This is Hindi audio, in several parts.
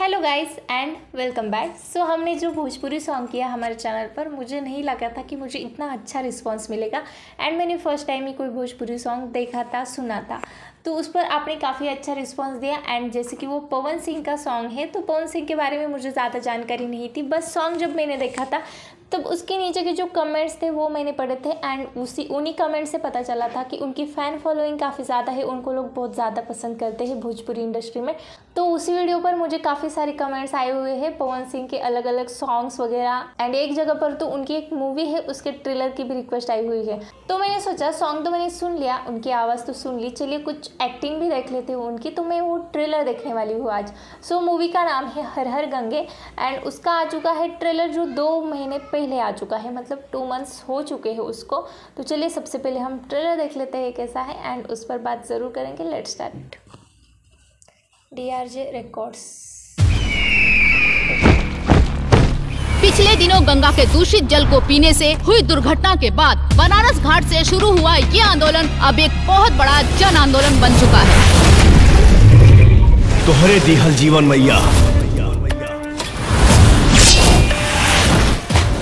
Hello guys and welcome back. So हमने जो भोजपुरी सॉन्ग किया हमारे चैनल पर, मुझे नहीं लगा था कि मुझे इतना अच्छा रिस्पांस मिलेगा। एंड मैंने फर्स्ट टाइम ही कोई भोजपुरी सॉन्ग देखा था, सुना था, तो उस पर आपने काफ़ी अच्छा रिस्पांस दिया। एंड जैसे कि वो पवन सिंह का सॉन्ग है, तो पवन सिंह के बारे में मुझे ज़्यादा जानकारी नहीं थी, बस सॉन्ग जब मैंने देखा था तब उसके नीचे के जो कमेंट्स थे वो मैंने पढ़े थे। एंड उन्हीं कमेंट्स से पता चला था कि उनकी फ़ैन फॉलोइंग काफ़ी ज़्यादा है, उनको लोग बहुत ज़्यादा पसंद करते हैं भोजपुरी इंडस्ट्री में। तो उसी वीडियो पर मुझे काफ़ी सारे कमेंट्स आए हुए हैं पवन सिंह के अलग अलग सॉन्ग्स वगैरह। एंड एक जगह पर तो उनकी एक मूवी है उसके ट्रेलर की भी रिक्वेस्ट आई हुई है। तो मैंने सोचा सॉन्ग तो मैंने सुन लिया, उनकी आवाज़ तो सुन ली, चलिए कुछ एक्टिंग भी देख लेते हूँ उनकी। तो मैं वो ट्रेलर देखने वाली हूँ आज। सो मूवी का नाम है हर हर गंगे एंड उसका आ चुका है ट्रेलर, जो 2 महीने पहले आ चुका है, मतलब 2 मंथ्स हो चुके हैं उसको। तो चलिए सबसे पहले हम ट्रेलर देख लेते हैं कैसा है एंड उस पर बात ज़रूर करेंगे। Let's start. DRJ records. पिछले दिनों गंगा के दूषित जल को पीने से हुई दुर्घटना के बाद बनारस घाट से शुरू हुआ ये आंदोलन अब एक बहुत बड़ा जन आंदोलन बन चुका है। तोहरे दिहल जीवन मैया,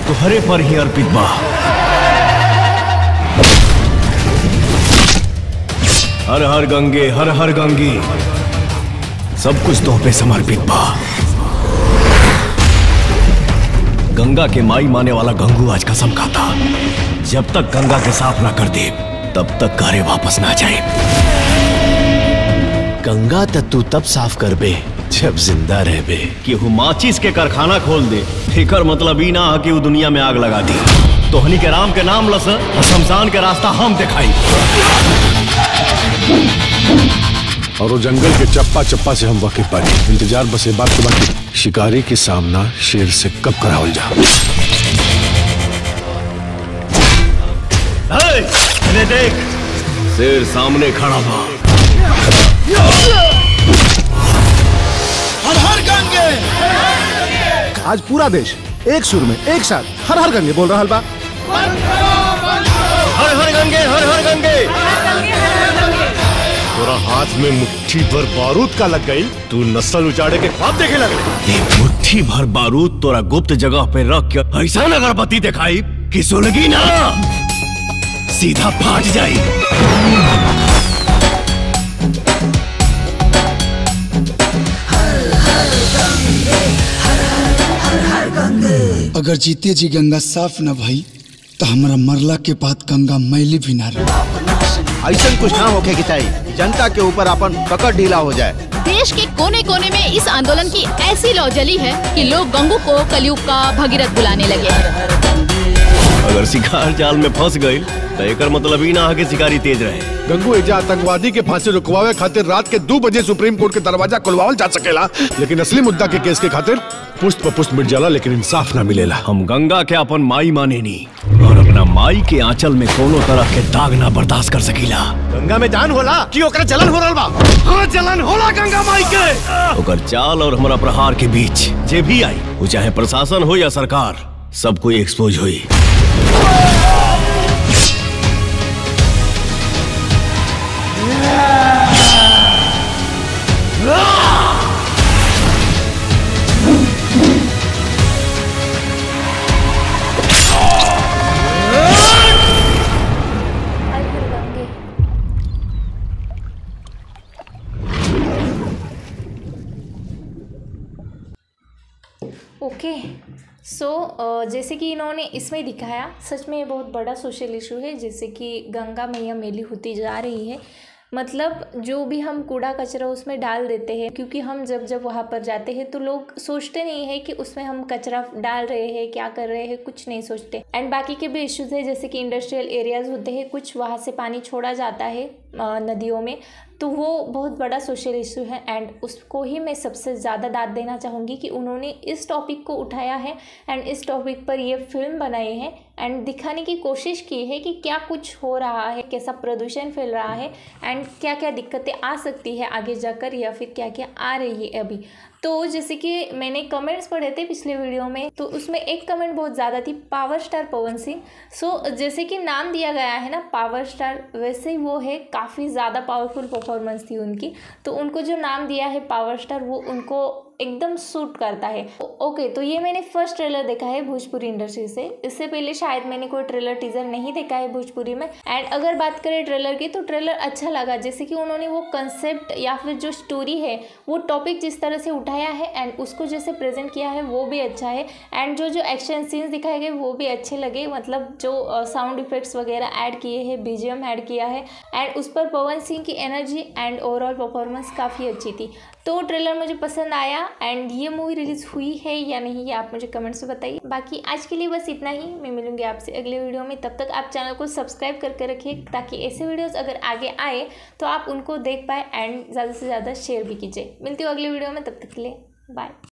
तोहरे पर ही अर्पित बा। हर हर गंगे हर हर गंगी, सब कुछ तो पे समर्पित बा। गंगा के माई माने वाला गंगू आज कसम खाता, जब तक गंगा के साफ ना कर दे तब तक कारे वापस ना जाए। गंगा तू तब साफ करबे जब जिंदा रहबे। केहू माचिस के कारखाना खोल दे, फिकर मतलब ई ना है कि वो दुनिया में आग लगा दी। तोहनी के राम के नाम लस शमशान के रास्ता हम दिखाई। और वो जंगल के चप्पा चप्पा से हम वाकिफ पाए। इंतजार बसे बात के बाकी, शिकारी के सामना शेर से कब करावल जा। इन्हें देख, शेर सामने खड़ा था। हर हर गंगे। आज पूरा देश एक सुर में एक साथ हर हर गंगे बोल रहा बा। हर हर गंगे हर हर गंगे। तोरा हाथ में मुट्ठी भर बारूद का लग गई, तू नस्ल उजाड़े के ख्वाब देखे लग रही। ये मुट्ठी भर बारूद तोरा गुप्त जगह पे रख के ऐसा न गणपति दिखाई कि सुलगी ना, सीधा फाट जाई। अगर जीते जी गंगा साफ न भई तो हमारा मरला के बाद गंगा मैली भी ना रही। ऐसा कुछ ना होके कि चाहिए जनता के ऊपर अपन पकड़ ढीला हो जाए। देश के कोने कोने में इस आंदोलन की ऐसी लौ जली है कि लोग गंगू को कलयुग का भगीरथ बुलाने लगे। अगर शिकार जाल में फंस गए तो एक मतलब ही ना है कि शिकारी तेज रहे। गंगू एजा आतंकवादी के फांसी रुकवावे खातिर रात के 2 बजे सुप्रीम कोर्ट के दरवाजा खुलवावल जा सकेला, लेकिन असली मुद्दा के केस के खातिर पुष्ट पर पुष्ट मिट जाला, लेकिन इंसाफ ना मिलेला। हम गंगा के अपन माई माने नहीं और अपना माई के आंचल में कोनो तरह के दाग ना बर्दाश्त कर सकीला। गंगा में जान होला कि ओकरा जलन हो रहल बा। हां जलन होला गंगा माई के। ओकर चाल और हमारा प्रहार के बीच जे भी आई, वो चाहे प्रशासन हो या सरकार, सब कोई एक्सपोज हुई। ओके सो जैसे कि इन्होंने इसमें दिखाया, सच में ये बहुत बड़ा सोशल इशू है। जैसे कि गंगा मैया मेली होती जा रही है, मतलब जो भी हम कूड़ा कचरा उसमें डाल देते हैं, क्योंकि हम जब जब वहाँ पर जाते हैं तो लोग सोचते नहीं है कि उसमें हम कचरा डाल रहे हैं, क्या कर रहे हैं, कुछ नहीं सोचते। एंड बाकी के भी इश्यूज है, जैसे कि इंडस्ट्रियल एरियाज़ होते हैं, कुछ वहाँ से पानी छोड़ा जाता है नदियों में, तो वो बहुत बड़ा सोशल इशू है। एंड उसको ही मैं सबसे ज़्यादा दाद देना चाहूँगी कि उन्होंने इस टॉपिक को उठाया है एंड इस टॉपिक पर ये फिल्म बनाई है एंड दिखाने की कोशिश की है कि क्या कुछ हो रहा है, कैसा प्रदूषण फैल रहा है एंड क्या क्या दिक्कतें आ सकती है आगे जाकर, या फिर क्या क्या आ रही है अभी। तो जैसे कि मैंने कमेंट्स पढ़े थे पिछले वीडियो में, तो उसमें एक कमेंट बहुत ज़्यादा थी, power star Pawan Singh. So जैसे कि नाम दिया गया है ना पावर स्टार, वैसे ही वो है, काफ़ी ज़्यादा पावरफुल परफॉर्मेंस थी उनकी, तो उनको जो नाम दिया है पावर स्टार, वो उनको एकदम सूट करता है। ओके, तो ये मैंने फर्स्ट ट्रेलर देखा है भोजपुरी इंडस्ट्री से। इससे पहले शायद मैंने कोई ट्रेलर टीजर नहीं देखा है भोजपुरी में। एंड अगर बात करें ट्रेलर की तो ट्रेलर अच्छा लगा, जैसे कि उन्होंने वो कंसेप्ट या फिर जो स्टोरी है, वो टॉपिक जिस तरह से उठाया है एंड उसको जैसे प्रेजेंट किया है वो भी अच्छा है। एंड जो एक्शन सीन्स दिखाए गए वो भी अच्छे लगे, मतलब जो साउंड इफेक्ट्स वगैरह ऐड किए हैं, बीजीएम ऐड किया है एंड उस पर पवन सिंह की एनर्जी एंड ओवरऑल परफॉर्मेंस काफ़ी अच्छी थी। तो ट्रेलर मुझे पसंद आया। एंड ये मूवी रिलीज़ हुई है या नहीं ये आप मुझे कमेंट्स में बताइए। बाकी आज के लिए बस इतना ही, मैं मिलूंगी आपसे अगले वीडियो में। तब तक आप चैनल को सब्सक्राइब करके रखिए ताकि ऐसे वीडियोस अगर आगे आए तो आप उनको देख पाए एंड ज़्यादा से ज़्यादा शेयर भी कीजिए। मिलती हूँ अगले वीडियो में, तब तक के लिए बाय।